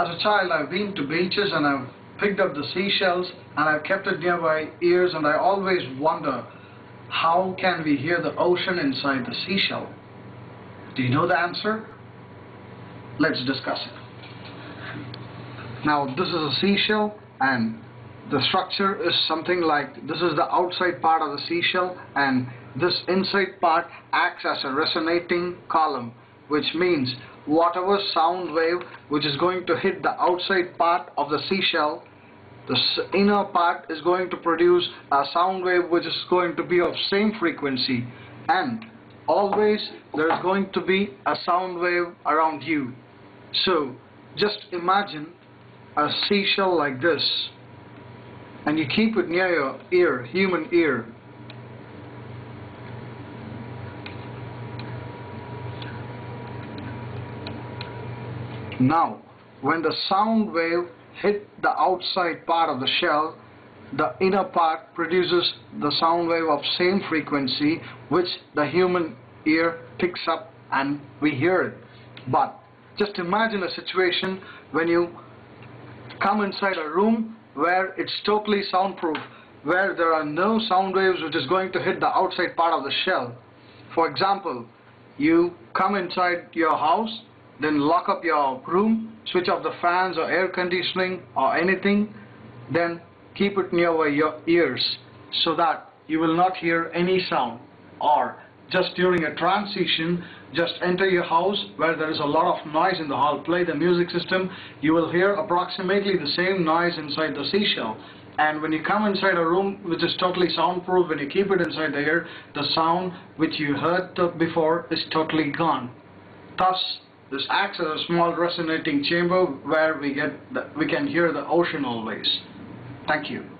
As a child, I've been to beaches and I've picked up the seashells and I've kept it near my ears, and I always wonder, how can we hear the ocean inside the seashell? Do you know the answer? Let's discuss it. Now, this is a seashell, and the structure is something like, this is the outside part of the seashell, and this inside part acts as a resonating column, which means whatever sound wave which is going to hit the outside part of the seashell, the inner part is going to produce a sound wave which is going to be of same frequency, and always there is going to be a sound wave around you. So just imagine a seashell like this, and you keep it near your ear, human ear. Now, when the sound wave hits the outside part of the shell, the inner part produces the sound wave of same frequency, which the human ear picks up and we hear it. But just imagine a situation when you come inside a room where it's totally soundproof, where there are no sound waves which is going to hit the outside part of the shell. For example, you come inside your house, then lock up your room, switch off the fans or air conditioning or anything, then keep it near your ears so that you will not hear any sound. Or just during a transition, just enter your house where there is a lot of noise in the hall, play the music system, you will hear approximately the same noise inside the seashell. And when you come inside a room which is totally soundproof, when you keep it inside the ear, the sound which you heard before is totally gone. Thus, this acts as a small resonating chamber where we can hear the ocean always. Thank you.